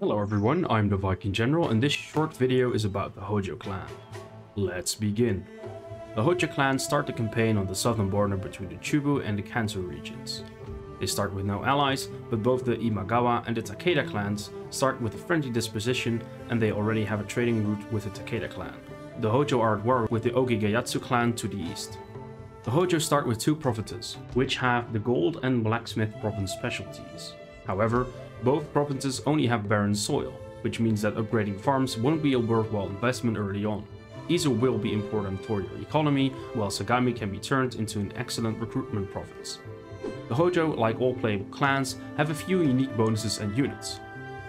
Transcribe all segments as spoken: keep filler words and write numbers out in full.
Hello everyone, I'm the Viking General and this short video is about the Hojo clan. Let's begin. The Hojo clan start the campaign on the southern border between the Chubu and the Kansu regions. They start with no allies, but both the Imagawa and the Takeda clans start with a friendly disposition and they already have a trading route with the Takeda clan. The Hojo are at war with the Ogigayatsu clan to the east. The Hojo start with two provinces, which have the gold and blacksmith province specialties. However, both provinces only have barren soil, which means that upgrading farms won't be a worthwhile investment early on. Izu will be important for your economy, while Sagami can be turned into an excellent recruitment province. The Hojo, like all playable clans, have a few unique bonuses and units.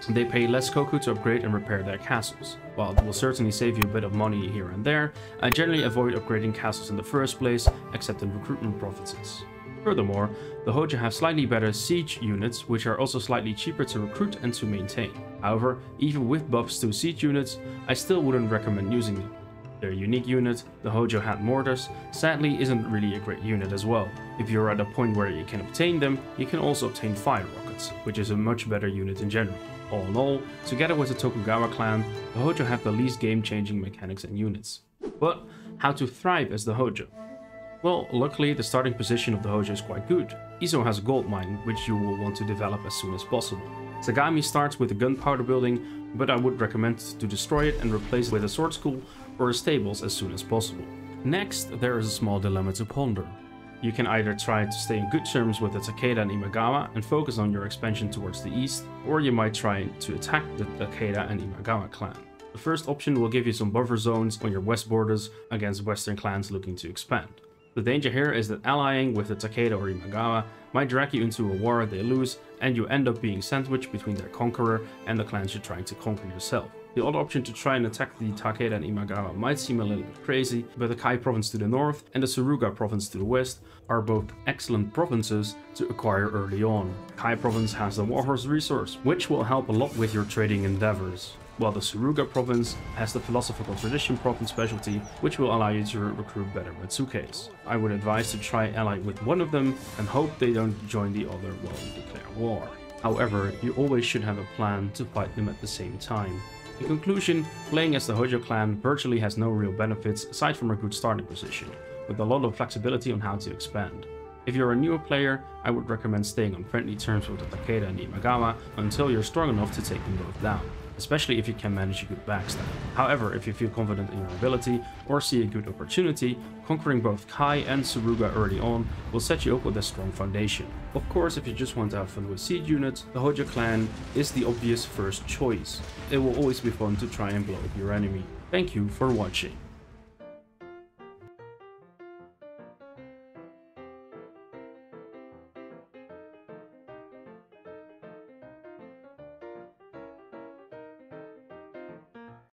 They pay less koku to upgrade and repair their castles. While it will certainly save you a bit of money here and there, I generally avoid upgrading castles in the first place, except in recruitment provinces. Furthermore, the Hojo have slightly better siege units, which are also slightly cheaper to recruit and to maintain. However, even with buffs to siege units, I still wouldn't recommend using them. Their unique unit, the Hojo Hat Mortars, sadly isn't really a great unit as well. If you're at a point where you can obtain them, you can also obtain fire rockets, which is a much better unit in general. All in all, together with the Tokugawa clan, the Hojo have the least game-changing mechanics and units. But how to thrive as the Hojo? Well, luckily the starting position of the Hojo is quite good. Iso has a gold mine, which you will want to develop as soon as possible. Sagami starts with a gunpowder building, but I would recommend to destroy it and replace it with a sword school or stables as soon as possible. Next, there is a small dilemma to ponder. You can either try to stay in good terms with the Takeda and Imagawa and focus on your expansion towards the east, or you might try to attack the Takeda and Imagawa clan. The first option will give you some buffer zones on your west borders against western clans looking to expand. The danger here is that allying with the Takeda or Imagawa might drag you into a war they lose and you end up being sandwiched between their conqueror and the clans you're trying to conquer yourself. The other option to try and attack the Takeda and Imagawa might seem a little bit crazy, but the Kai province to the north and the Suruga province to the west are both excellent provinces to acquire early on. The Kai province has the warhorse resource, which will help a lot with your trading endeavors, while the Suruga province has the philosophical tradition province specialty, which will allow you to recruit better Metsukes. I would advise to try ally with one of them and hope they don't join the other while you declare war. However, you always should have a plan to fight them at the same time. In conclusion, playing as the Hojo clan virtually has no real benefits aside from a good starting position, with a lot of flexibility on how to expand. If you're a newer player, I would recommend staying on friendly terms with the Takeda and Imagawa until you're strong enough to take them both down, especially if you can manage a good backstab. However, if you feel confident in your ability or see a good opportunity, conquering both Kai and Suruga early on will set you up with a strong foundation. Of course, if you just want to have fun with siege units, the Hojo clan is the obvious first choice. It will always be fun to try and blow up your enemy. Thank you for watching.